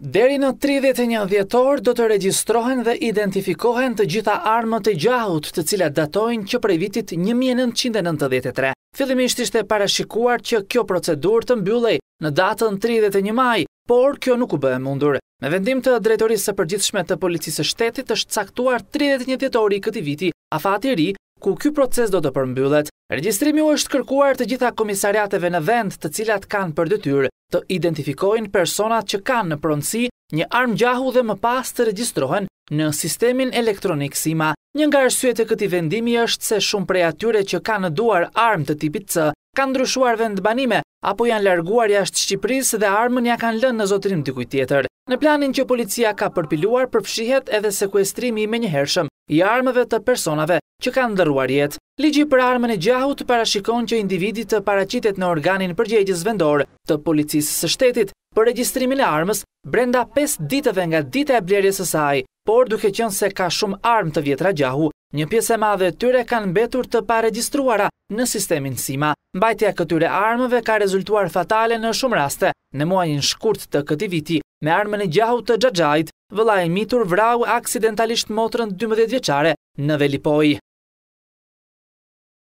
Deri në 31 dhjetor do të regjistrohen dhe identifikohen të gjitha armët e gjahut të cilat datojnë që prej vitit 1993. Fillimisht ishte parashikuar që kjo procedurë të mbyllej në datën 31 maj, por kjo nuk u bë e mundur. Me vendim të Drejtorisë së Përgjithshme të Policisë së Shtetit është caktuar 31 dhjetori i këtij viti, afati i ri, ku ky proces do të përmbyllet. Regjistrimi u është kërkuar të gjitha komisariateve në vend të cilat kanë për detyrë të identifikojnë personat që kanë në pronësi një armë gjahu dhe më pas të regjistrohen në sistemin elektronik SIMA. Një nga arsyet e këtij vendimi është se shumë prej atyre që kanë në duar armë të tipit C kanë ndryshuar vendbanime apo janë larguar jashtë Shqipërisë dhe armën ja kanë lënë në zotërim dikujt tjetër. Në planin që policia ka përpiluar përfshihet edhe sekuestrimi i menjëhershëm i armëve të personave që kanë ndërruar jetë. Ligji për armën e gjahut parashikon që individi të paraqitet në organin përgjegjës vendor të policisë së shtetit për regjistrimin e armës brenda 5 ditëve nga dita e blerjes së saj, por duke qenë se ka shumë armë të vjetra gjahu, një pjesë e madhe e tyre kanë mbetur të paregjistruara në sistemin SIMA. Mbajtja këtyre armëve ka rezultuar fatale në shumë raste. Në muajin shkurt të këtij viti, me armën e gjahut të Xhaxhait, vëllai i mitur vrau aksidentalisht motrën 12 vjeçare në Velipoj.